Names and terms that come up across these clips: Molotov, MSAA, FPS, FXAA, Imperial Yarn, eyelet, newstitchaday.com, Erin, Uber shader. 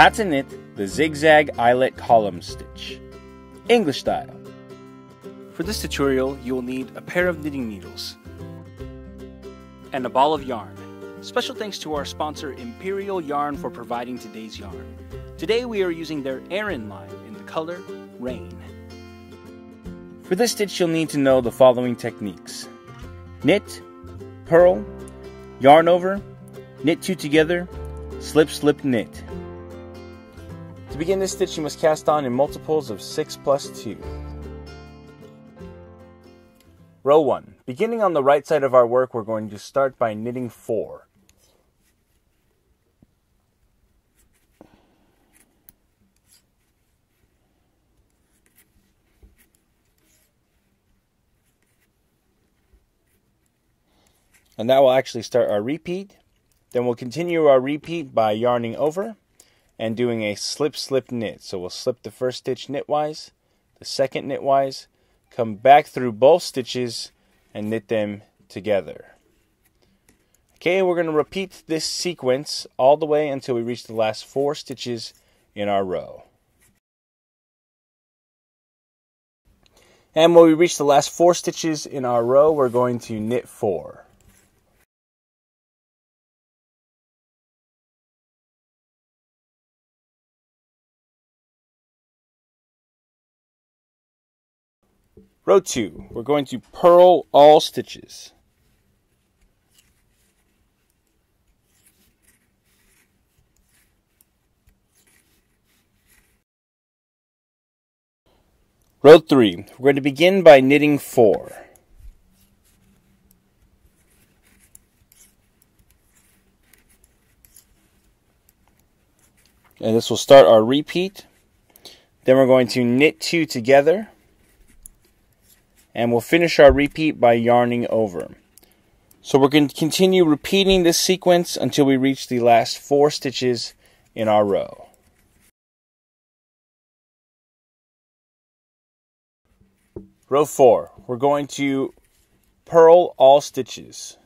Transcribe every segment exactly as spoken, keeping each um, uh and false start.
How to knit the zigzag eyelet column stitch, English style. For this tutorial, you will need a pair of knitting needles and a ball of yarn. Special thanks to our sponsor Imperial Yarn for providing today's yarn. Today we are using their Erin line in the color Rain. For this stitch, you'll need to know the following techniques: knit, purl, yarn over, knit two together, slip, slip, knit. To begin this stitch, you must cast on in multiples of six plus two. Row one. Beginning on the right side of our work, we're going to start by knitting four. And that will actually start our repeat. Then we'll continue our repeat by yarning over and doing a slip, slip, knit. So we'll slip the first stitch knitwise, the second knitwise, come back through both stitches and knit them together. Okay, we're going to repeat this sequence all the way until we reach the last four stitches in our row. And when we reach the last four stitches in our row, we're going to knit four. Row two, we're going to purl all stitches. Row three, we're going to begin by knitting four. And this will start our repeat. Then we're going to knit two together. And we'll finish our repeat by yarning over. So we're going to continue repeating this sequence until we reach the last four stitches in our row. Row four, we're going to purl all stitches.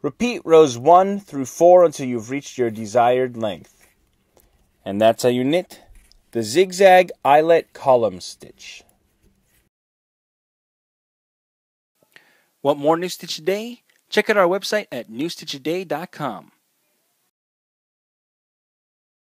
Repeat rows one through four until you've reached your desired length. And that's how you knit the zigzag eyelet column stitch. Want more New Stitch Today? Check out our website at new stitch a day dot com.